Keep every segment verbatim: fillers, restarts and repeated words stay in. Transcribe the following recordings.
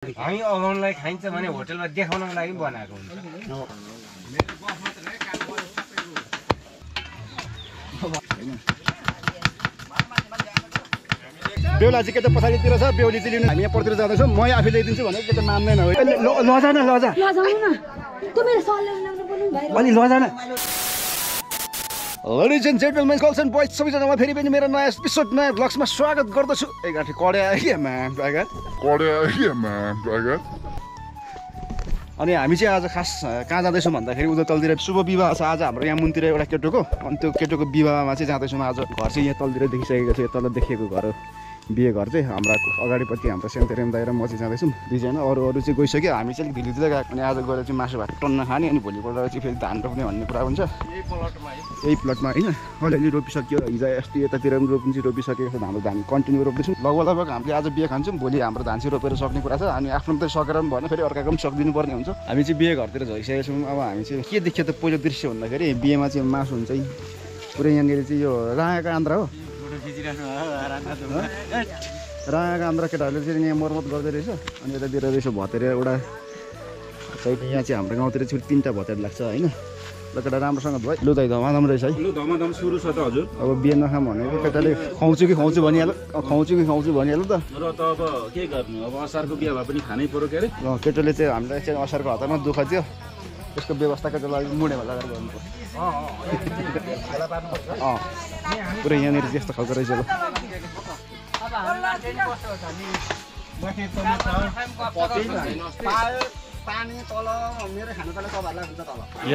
हामी अगाउनलाई खाइन्छ भने होटलमा देखाउनको लागि बनाएको हुन्छ। मेरो बसमा त नै काम गर्यो सबैको। बेउला चाहिँ के त पछाडीतिर छ, बेउली चाहिँ लिनु हामी यहाँ परतिर जादैछौ। म आफै ल्याइदिन्छु भने के त मान्दैन हो। लजा न लजा। लजाउ न। त्यो मेरो सल्लाह लाग्नु पर्नु भाइ। अनि लजा न। Ladies and gentlemen, girls and boys, सबैजनालाई फेरि पनि मेरो नयाँ एपिसोड नयाँ ब्लग्समा स्वागत गर्दछु। ए गाठी कड्या आयो म्याम टाइगर। कड्या आयो म्याम टाइगर। अनि हामी चाहिँ आज खास कहाँ जाँदैछौँ भन्दाखेरि उता तलतिर शुभ विवाह छ। आज हाम्रो यहाँ मुनतिर एउटा केटोको, अनि त्यो केटोको विवाहमा चाहिँ जाँदैछौँ। आज घर चाहिँ यहाँ तलतिर देखिसकेको छ, यो तल देखेको घर हो बिहे घर चाहिँ। हाम्रो अगाडिपट्टि हाम्रो सेन्तेरेम दाइ र म चाहिँ जाँदैछौँ दुईजना। अरू अरू चाहिँ गइसक्यो, हामी चाहिँ अलिक ढिलोतिर गएको। अनि आज गएर चाहिँ मासु भात टन्न खाने, अनि भोलिपल्ट चाहिँ फेरि धान रोप्ने भन्ने कुरा हुन्छ यही प्लटमा यही प्लटमा होइन। अलिअलि रोपिसक्यो, हिजो अस्ति यतातिर पनि रोपिन्छ रोपिसकेको छ। हाम्रो धान कन्टिन्यू रोप्दैछौँ। लगभग लगभग हामीले आज बिहे खान्छौँ, भोलि हाम्रो धान चाहिँ रोपेर सक्ने कुरा छ। अनि आफ्नो त सकेर पनि भएन, फेरि अर्काको पनि सकिदिनु पर्ने हुन्छ। हामी चाहिँ बिहे घरतिर झरिसकेको छौँ। अब हामी चाहिँ के देखियो त पहिलो दृश्य भन्दाखेरि बिहेमा चाहिँ मासु हुन्छ पुरै। यहाँनिर चाहिँ यो राँगाको आन्द्रा हो, राँगाको आन्द्रा केटाहरूले चाहिँ यहाँ मर्मत गर्दै रहेछ। अनि यतातिर रहेछ भतेर एउटा साइड। यहाँ चाहिँ हाम्रो गाउँतिर छुट्टी तिनवटा भतेर लाग्छ होइन। ल केटा राम्रोसँग भयो, लु दाइ धमाधम रहेछ है। लु धमाधम सुरु छ त हजुर। अब बिहे नखाम भनेको केटाले खुवाउँछु कि खुवाउँछु भनिहाल्यो, खुवाउँछु कि खुवाउँछु भनिहाल्यो त। र त अब के गर्नु, अब असारको बिहे भए पनि खानै पर्यो के अरे। केटाले चाहिँ हामीलाई चाहिँ असारको हतारमा दुःख थियो, त्यसको व्यवस्था केटाले अलिक मुडे भला गरेर गर्नुपर्छ। अँ पुरै यहाँनिर त्यस्तो खालको रहेछ। यो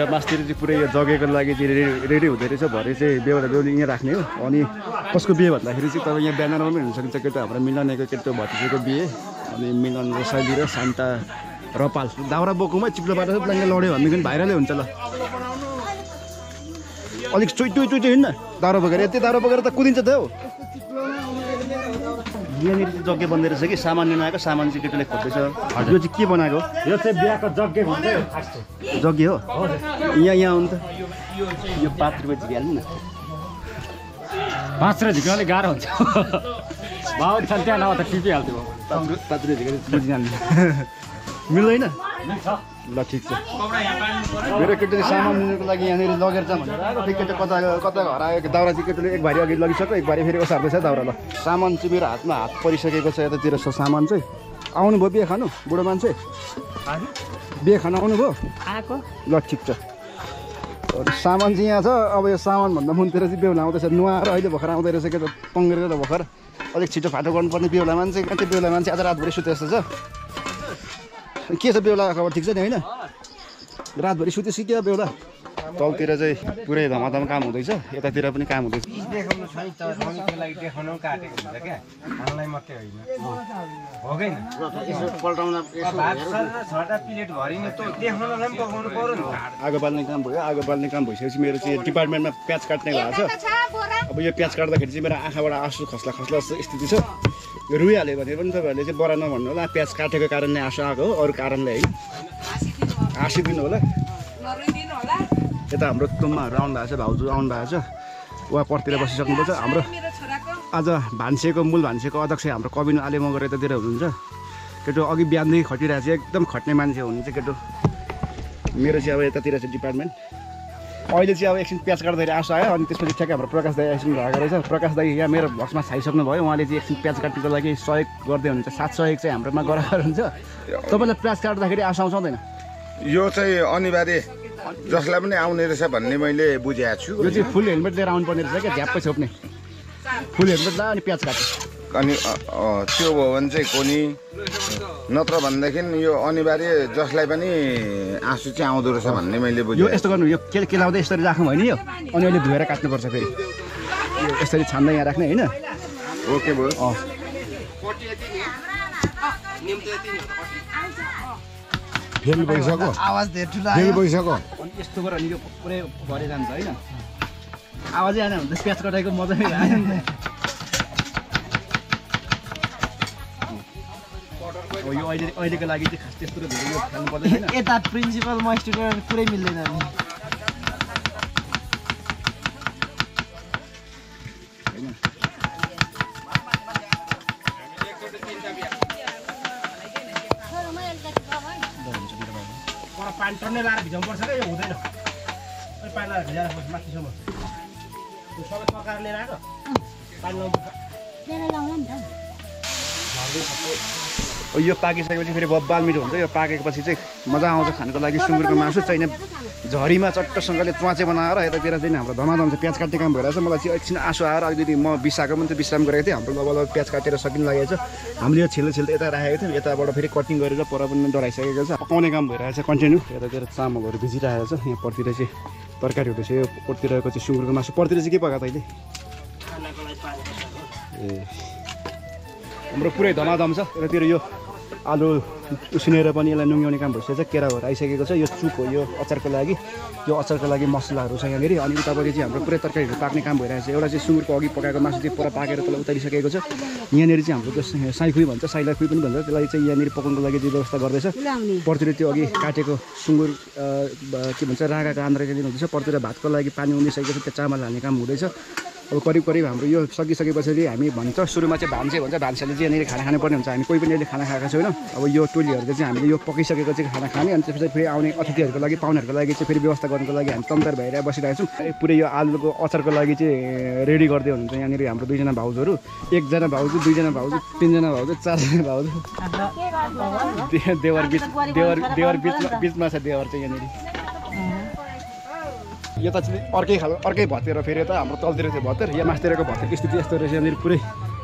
मासतिर चाहिँ पुरै यो जगेको लागि चाहिँ रेडी रेडी हुँदै रहेछ। भरे चाहिँ बेहुला बेहुली यहाँ राख्ने हो। अनि कसको बिहे भन्दाखेरि चाहिँ तपाईँ यहाँ ब्यानरमा पनि हेर्न सकिन्छ। केटा हाम्रो मिलनको केटो भतिजेको बिहे। अनि मिलन र शैली र शान्ता रपाल दाउरा बोकुमै चिप्लो बाटो चाहिँ लड्यो भनेदेखि भाइरलै हुन्छ। ल अलिक चुइ चुइ चुइचुइ हिँड्न दाउरा बोकेर, यति दाउरा बोकेर त कुदिन्छ त हो। यहाँनिर चाहिँ जग्गे बन्दो रहेछ कि सामान लिन आएको, सामान चाहिँ केटोले खोज्दैछ। यो चाहिँ के बनाएको? यो चाहिँ बिहाको जग्गे भन्छ। जग्गे हो यहाँ यहाँ आउनु त। यो पाँच रुपियाँ झिकिहाल्नु न, पाँच रुपियाँ झिक्नु अलिक गाह्रो हुन्छ भाउ छ त्यहाँ, नभए त टिपिहाल्थ्यो। पाँच रुपियाँ झिकिहाल्नु मिल्दैन। ल ठिक छ। मेरो केटोले सामान लिनुको लागि यहाँनिर लगेर जाऊँ भनेर आएको। ठिक केटो कता कता घर आयो। दाउरा चाहिँ केटोले एक भारी अघि लगिसक्यो, एक भारी फेरि ओसार्दैछ दाउरा। ल सामान चाहिँ मेरो हातमा हात परिसकेको छ। यतातिर छ सामान चाहिँ। आउनुभयो बिहे खानु बुढो मान्छे? बिहे खानु आउनुभयो? आएको। ल ठिक छ। सामान चाहिँ यहाँ छ। अब यो सामानभन्दा मुनतिर चाहिँ बेहुला आउँदैछ, नुहाएर अहिले भर्खर आउँदै रहेछ केटो, तङ्गेर भर्खर। अलिक छिटो फाटो गर्नुपर्ने बेहुला मान्छे। त्यो बेहुला मान्छे आज रातभरि सुते जस्तो छ। के छ बेहुला खबर? ठिक छ नि होइन? रातभरि सुतेपछि क्या बेहुला? तलतिर चाहिँ पुरै धमाधम काम हुँदैछ, यतातिर पनि काम हुँदैछ। आगो बाल्ने काम भयो। आगो बाल्ने काम भइसकेपछि मेरो चाहिँ डिपार्टमेन्टमा प्याज काट्ने भएको छ। अब यो प्याज काट्दाखेरि चाहिँ मेरो आँखाबाट आँसु खस्ला खस्ला जस्तो स्थिति छ। यो रुइहाल्यो भने पनि तपाईँहरूले चाहिँ बरा नभन्नु होला। प्याज काटेको कारणले आँसु आएको हो, अरू कारणले होइन। हाँसिदिनु होला। यता हाम्रो तुम्माहरू आउनु भएको छ, भाउजू आउनु भएको छ, उहाँ परतिर बसिसक्नुपर्छ। हाम्रो आज भान्सेको मूल भान्सेको अध्यक्ष हाम्रो कबिन आले मगर यतातिर हुनुहुन्छ। केटो अघि बिहानदेखि खटिरहेको छ, एकदम खट्ने मान्छे हुनुहुन्छ केटो। मेरो चाहिँ अब यतातिर चाहिँ डिपार्टमेन्ट। अहिले चाहिँ अब एकछिन प्याज काट्दाखेरि आँसु आयो। अनि त्यसपछि ठ्याक्कै हाम्रो प्रकाश दाई एकछिन भएको रहेछ। प्रकाश दाई यहाँ मेरो भक्समा छाइसक्नु भयो। उहाँले चाहिँ एकछिन प्याज काट्नुको लागि सहयोग गर्दै हुनुहुन्छ। साथ सहयोग चाहिँ हाम्रोमा गराएर हुन्छ। तपाईँलाई प्याज काट्दाखेरि आँसु आउँछ आउँदैन? यो चाहिँ अनिवार्य, जसलाई पनि आउने रहेछ भन्ने मैले बुझाएको छु। यो चाहिँ फुल हेलमेट लिएर आउनुपर्ने रहेछ क्या, झ्याप्पै छोप्ने फुल हेलमेट ला। अनि प्याज काट्यो अनि त्यो भयो भने चाहिँ कोनी, नत्र भनेदेखि यो अनिवार्य, जसलाई पनि आँसु चाहिँ आउँदो रहेछ भन्ने मैले बुझेँ। यो यस्तो गर्नु, यो के केलाउँदै यसरी राख्नु होइन यो। अनि अहिले धोएर काट्नुपर्छ, फेरि यसरी छान्दै यहाँ राख्ने होइन। ओके भयो। फेल भइसक्यो, आवाज धेरै ठुलो आयो, फेल भइसक्यो। अनि यस्तो गरेर अनि यो पुरै भरे जान्छ हैन, आवाजै आएन भने प्याज कटाइको मजा नै आएन नि। अब यो अहिले अहिलेको लागि चाहिँ खास त्यस्तो र धेरै खानु पर्दैन। यता प्रिन्सिपल म स्टुडेन्ट पुरै मिल्दैन नि। orang pantonnya lara bisa umpur sana ya udah dong. Tapi panah jalan mati semua. Usah betul karena lara. Panah buka. Jalan lawan dong. Oh iya pagi saya masih beri bobal minum. Saya pagi pas itu maza mau makan kalau lagi sumber kemasut saya ini. Jari macam tersenggol itu macam mana arah itu biar dia nampar. Dama dama sepias kati kan beres. Malah si action asal arah jadi mau bisa kamu tu bisa menggerak itu. Hampir bobal sepias kati rasakin lagi aja. Ambil cilil cilil itu arah itu. Itu baru beri cutting garis itu pora benar dorai saya aja. Pakai kan beres. Continue. Itu kita sama baru busy dah aja. Yang porti dah si perkara itu saya porti dah kacau sumber kemasut porti dah si kita kata ini. Amro pura dama dama sa. Itu dia yo. Alu usinera pani यसलाई नुंग्याउने काम भइसकेछ केरा भएर आइसकेको छ यो soup हो यो अचारको लागि यो अचारको लागि मसलाहरु छ यहाँनेरि अनि उतापट्टि चाहिँ हाम्रो पुरै तरकारीहरु पाक्ने काम भइरहेछ एउटा चाहिँ सुँगुरको अघि पकाएको मासु चाहिँ पुरा पाकेर त्यसलाई उतारिसकेको छ यहाँनेरि चाहिँ हाम्रो त्यो साइखुई भन्छ साइलाखुई पनि भन्छ त्यसलाई चाहिँ यहाँनेरि पकाउनको लागि चाहिँ व्यवस्था गर्दैछ पर्तिर त्यो अघि काटेको सुँगुर के भन्छ रागाको आन्द्राले दिनुहुन्छ पर्तिर भातको लागि पानी उम्लिसकेको छ त्यो चामल हाल्ने काम हुँदैछ अब करीब करीब हाम्रो यो सकिसके पछाडि हामी भन्छ सुरुमा चाहिँ भान्से भन्छ भान्सेले चाहिँ यहाँनिर खाना खानुपर्ने हुन्छ हामी कोही पनि अहिले खाना खाएको छैन अब यो टोलीहरूले चाहिँ हामीले यो पकिसकेको चाहिँ खाना खाने अनि त्यसपछि फेरि आउने अतिथिहरूको लागि पाहुनाहरूको लागि चाहिँ फेरि व्यवस्था गर्नको लागि हामी तन्तर भएर बसिरहेको छौँ पुरै यो आलुको अचारको लागि चाहिँ रेडी गर्दै हुनुहुन्छ यहाँनिर हाम्रो दुईजना भाउजूहरू एकजना भाउजू दुईजना भाउजू तीनजना भाउजू चारजना भाउजू देवर बिच देवर देवर बिचमा बिचमा छ देवर चाहिँ यहाँनिर यो त अर्कै खाल अर्कै भतेर फेरि त हाम्रो तलतिर थियो भतेर यहाँ मासतिरको भतेर स्थिति यस्तो रहेछ यहाँनिर पुरै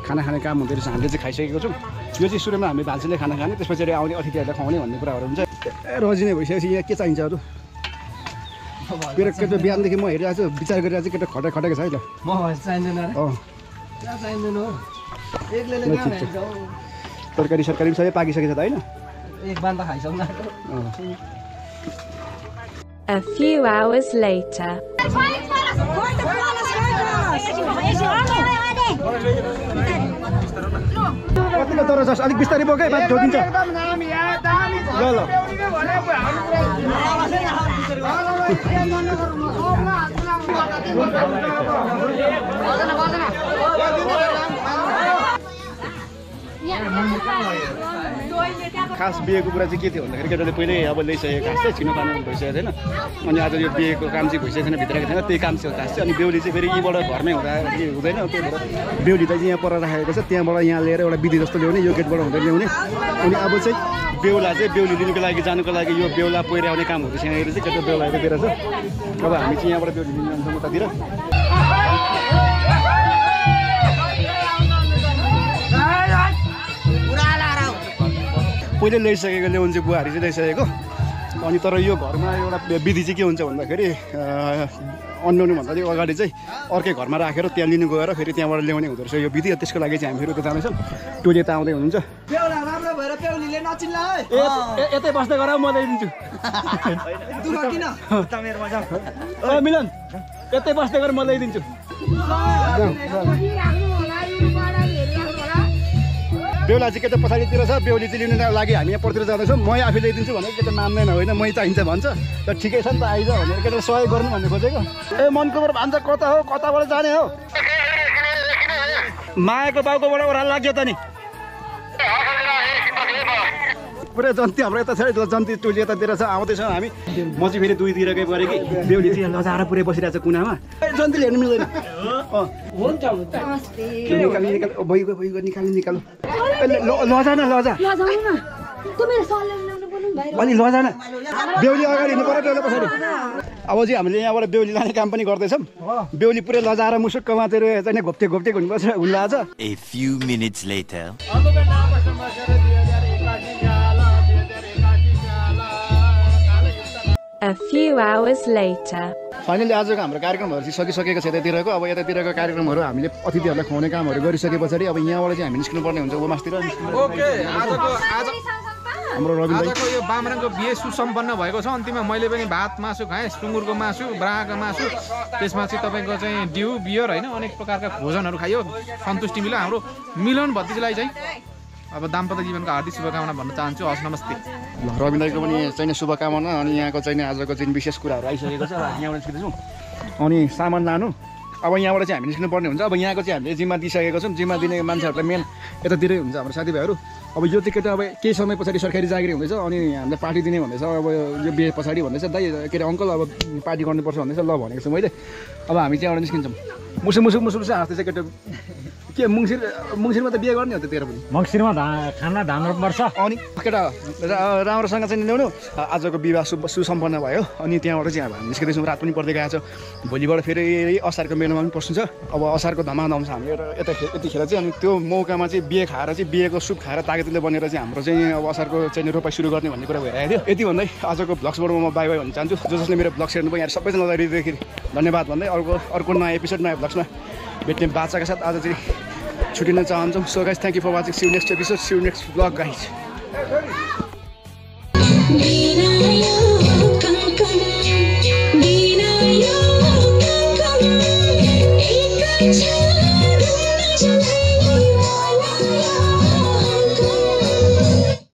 खाना खाने काम हुँदो रहेछ हामीले चाहिँ खाइसकेको छौँ यो चाहिँ सुरुमा हामी भान्सेले खाना खाने त्यसपछि आउने अतिथिहरूलाई खुवाउने भन्ने कुराहरू हुन्छ रजिने भइसकेपछि यहाँ के चाहिन्छ अरू मेरो केटो बिहानदेखि म हेरिरहेको छु विचार गरिरहेको छु केटो खटे खटेको छ है ल म चाहिँदैन तरकारी सरकारी पनि सबै पाकिसकेको छ त होइन एक बान त खाइसक्नु न A few hours later. खास बिहेको कुरा चाहिँ के थियो भन्दाखेरि केटाले पहिले अब ल्याइसकेको खास चाहिँ छिनो पानी भइसकेको थिएन अनि आज यो बिहेको काम चाहिँ भइसकेको थिएन भित्रको थिएन त्यही काम चाहिँ खास चाहिँ अनि बेहुली चाहिँ फेरि यहीँबाट घरमै हुँदा हुँदैन त्यही भएर बेहुली चाहिँ यहाँ पर राखेको छ त्यहाँबाट यहाँ लिएर एउटा विधि जस्तो ल्याउने यो गेटबाट हुँदैन ल्याउने अनि अब चाहिँ बेहुला चाहिँ बेहुली दिनुको लागि जानुको लागि यो बेहुला पहिरो आउने कामहरू चाहिँ यहाँनिर चाहिँ केटा बेहुला आइदिएर छ अब हामी चाहिँ यहाँबाट बेहुली दिन जान्छौँ उतातिर पहिले ल्याइसकेको ल्याउनु चाहिँ बुहारी चाहिँ ल्याइसकेको अनि तर यो घरमा एउटा विधि चाहिँ के हुन्छ भन्दाखेरि अन्नाउनु भन्दा चाहिँ अगाडि चाहिँ अर्कै घरमा राखेर त्यहाँ लिनु गएर फेरि त्यहाँबाट ल्याउने हुँदो रहेछ यो विधि त्यसको लागि चाहिँ हामी फेरि उता जानेछौँ टोली त आउँदै हुनुहुन्छ यतै बस्दै गर म ल्याइदिन्छु मिलन यतै बस्दै गर म ल्याइदिन्छु बेहुला चाहिँ केटा पछाडितिर छ बेहुली चाहिँ लिनु लागि हामी यहाँ पर्तिर जाँदैछौँ मै आफै ल्याइदिन्छु भनेर केटा मान्दैन होइन मै चाहिन्छ भन्छ त ठिकै छ नि त आइज भनेर केटाले सहयोग गर्नु भन्ने खोजेको ए मनकोबाट भान्जा कता हो कताबाट जाने हो मायाको बाउकोबाट ओह्रालो लाग्यो त नि पुरै जन्ती हाम्रो यता छ जन्ती टोली यतातिर छ आउँदैछौँ हामी म चाहिँ फेरि दुईतिरकै पऱ्यो कि बेहुली चाहिँ लजाएर पुरै बसिरहेको छ कुनामा जन्तीले हेर्नु मिल्दैन अब चाहिँ हामीले यहाँबाट बेहुली लाने काम पनि गर्दैछौँ बेहुली पुरै लजाएर मुसुक्क मातेर चाहिँ घोप्टे घोप्टे हुनुपर्छ हुन्लाछ A few minutes later. A few hours later. Finally आजको हाम्रो कार्यक्रमहरु चाहिँ सकिसकेको छ यतातिरको अब यतातिरको कार्यक्रमहरु हामीले अतिथिहरुलाई खुवाउने कामहरु गरिसके पछाडि अब यहाँबाट चाहिँ हामी निस्किनु पर्ने हुन्छ ओमासतिर ओके आजको आज हाम्रो रवि भाइ आजको यो बामराङको बिहे सुसम्पन्न भएको छ अन्तिममा मैले पनि भात मासु खाएँ सुँगुरको मासु ब्राको मासु त्यसमा चाहिँ तपाईको चाहिँ ड्यू बियर हैन अनेक प्रकारका भोजनहरु खाइयो सन्तुष्टि मिल्यो हाम्रो मिलन भतिजीलाई चाहिँ अब दाम्पत्य जीवनको हार्दिक शुभकामना भन्न चाहन्छु हस् नमस्ते रवि दाइको पनि चाहिँ शुभकामना अनि यहाँको चाहिँ आजको चाहिँ विशेष कुराहरू आइसकेको छ यहाँबाट निस्किँदैछौँ अनि सामान लानु अब यहाँबाट चाहिँ हामी निस्किनु पर्ने हुन्छ अब यहाँको चाहिँ हामीले जिम्मा दिइसकेको छौँ जिम्मा दिने मान्छेहरूलाई मेन यतातिरै हुन्छ हाम्रो साथीभाइहरू अब यो चाहिँ केटा अब केही समय पछाडि सरकारी जागिरी हुँदैछ अनि हामीले पार्टी दिने भन्दैछ अब यो बिहे पछाडि भन्दैछ दाइ केटा अंकल अब पार्टी गर्नुपर्छ भन्दैछ ल भनेको छु मैले अब हामी चाहिँ एउटा निस्किन्छौँ मुसु मुसु मुसु मुसु हाँस्दैछ केटा के मुङसिर मुङसिरमा त बिहे गर्ने हो त तेरो पनि मुङसिरमा खाना धान रोप्नुपर्छ अनि केटा राम्रोसँग चाहिँ ल्याउनु आजको विवाह सुसम्पन्न भयो अनि त्यहाँबाट चाहिँ हामी निस्किँदैछौँ रात पनि पर्दै गएको छ भोलिबाट फेरि असारको मेलामा पनि पर्छ अब असारको धमाधम छ हामीले यता यतिखेर चाहिँ अनि त्यो मौकामा चाहिँ बिहे खाएर चाहिँ बिहेको सुप खाएर तागतले बनेर चाहिँ हाम्रो चाहिँ अब असारको चाहिँ रोपाइ सुरु गर्ने भन्ने कुरा भइरहेको थियो यति भन्दै आजको भ्लग्सबाट म बाई बाई भन्न चाहन्छु जो जसले मेरो भ्लग्स हेर्नुभयो यहाँ सबैजनालाई हृदयदेखि धन्यवाद भन्दै अर्को अर्को नयाँ एपिसोड नयाँ भ्लग्समा भेट्ने बाचाका साथ आज चाहिँ छुट्टिन चाहन्छौँ so guys thank you for watching see you next episode see you next blog guys